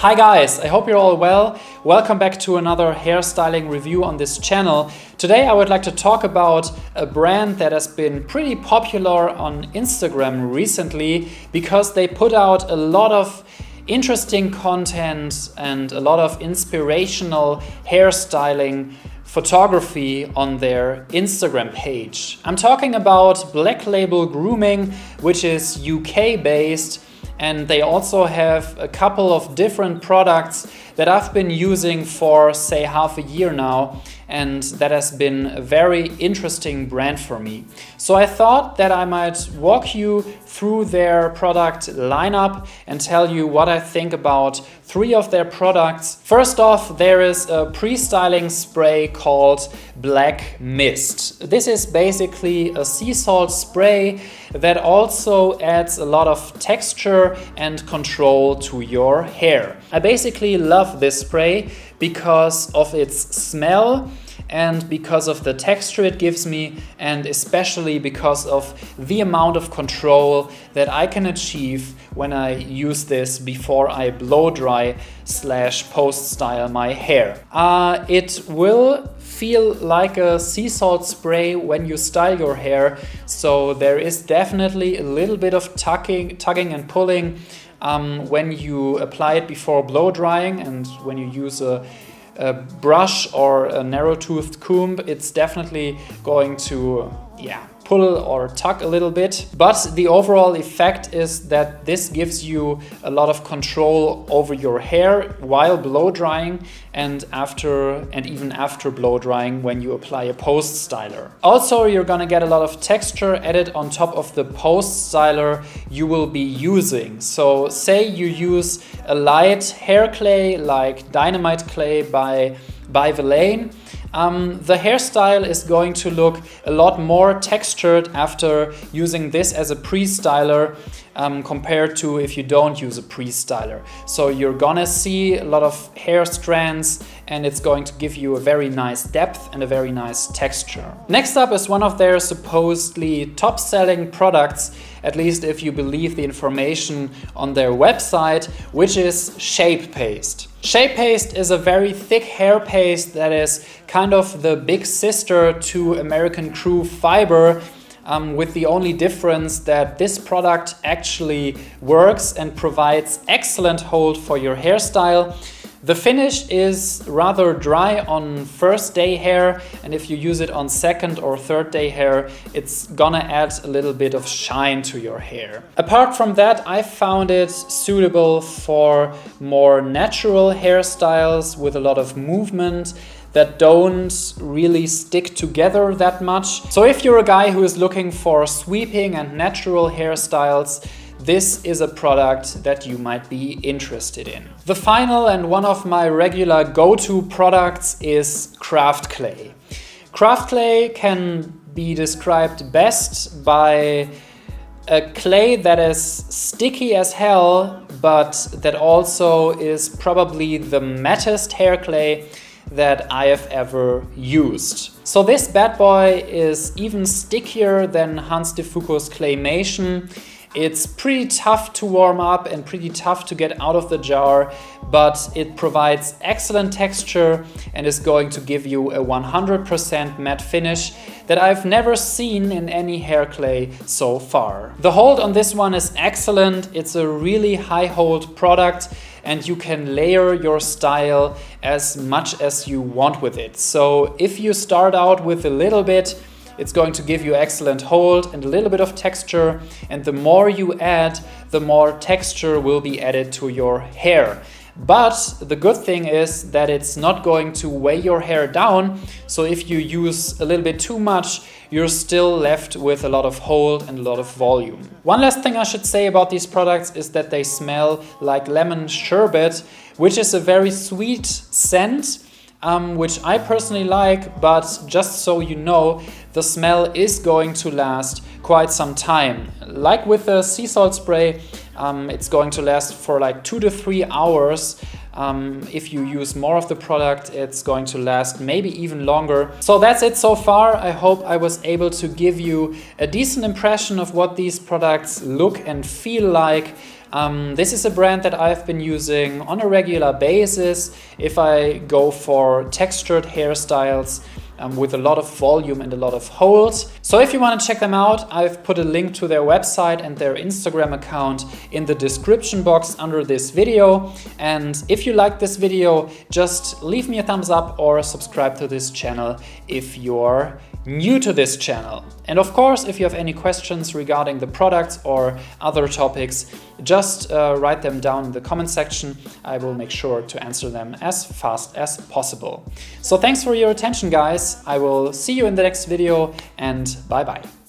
Hi guys, I hope you're all well. Welcome back to another hairstyling review on this channel. Today I would like to talk about a brand that has been pretty popular on Instagram recently because they put out a lot of interesting content and a lot of inspirational hairstyling photography on their Instagram page. I'm talking about Black Label Grooming, which is UK based. And they also have a couple of different products that I've been using for, say, half a year now. And that has been a very interesting brand for me. So I thought that I might walk you through their product lineup and tell you what I think about three of their products. First off, there is a pre-styling spray called Black Mist. This is basically a sea salt spray that also adds a lot of texture and control to your hair. I basically love this spray because of its smell and because of the texture it gives me, and especially because of the amount of control that I can achieve when I use this before I blow dry / post style my hair. It will feel like a sea salt spray when you style your hair, so there is definitely a little bit of tugging and pulling when you apply it before blow drying, and when you use a brush or a narrow-toothed comb, it's definitely going to, pull or tuck a little bit. But the overall effect is that this gives you a lot of control over your hair while blow drying and even after blow drying when you apply a post styler. Also, you're gonna get a lot of texture added on top of the post styler you will be using. So say you use a light hair clay like Dynamite Clay by Villain. The hairstyle is going to look a lot more textured after using this as a pre-styler compared to if you don't use a pre-styler. So you're gonna see a lot of hair strands, and it's going to give you a very nice depth and a very nice texture. Next up is one of their supposedly top-selling products, at least if you believe the information on their website, which is Shape Paste. Shape Paste is a very thick hair paste that is kind of the big sister to American Crew Fiber, with the only difference that this product actually works and provides excellent hold for your hairstyle. The finish is rather dry on first day hair, and if you use it on second or third day hair, it's gonna add a little bit of shine to your hair. Apart from that, I found it suitable for more natural hairstyles with a lot of movement that don't really stick together that much. So if you're a guy who is looking for sweeping and natural hairstyles, this is a product that you might be interested in. The final and one of my regular go-to products is Craft Clay. Craft Clay can be described best by a clay that is sticky as hell, but that also is probably the mattest hair clay that I have ever used. So this bad boy is even stickier than Hans De Foucault's claymation. It's pretty tough to warm up and pretty tough to get out of the jar, but it provides excellent texture and is going to give you a 100% matte finish that I've never seen in any hair clay so far. The hold on this one is excellent. It's a really high hold product, and you can layer your style as much as you want with it. So if you start out with a little bit, it's going to give you excellent hold and a little bit of texture, and the more you add, the more texture will be added to your hair. But the good thing is that it's not going to weigh your hair down, so if you use a little bit too much, you're still left with a lot of hold and a lot of volume. One last thing I should say about these products is that they smell like lemon sherbet, which is a very sweet scent, which I personally like, but just so you know, the smell is going to last quite some time. Like with the sea salt spray, it's going to last for like 2 to 3 hours If you use more of the product, it's going to last maybe even longer. So that's it so far. I hope I was able to give you a decent impression of what these products look and feel like. This is a brand that I've been using on a regular basis if I go for textured hairstyles with a lot of volume and a lot of hold. So if you want to check them out, I've put a link to their website and their Instagram account in the description box under this video. And if you like this video, just leave me a thumbs up or subscribe to this channel if you're new to this channel. And of course, if you have any questions regarding the products or other topics, just write them down in the comment section. I will make sure to answer them as fast as possible. So thanks for your attention, guys. I will see you in the next video, and bye-bye.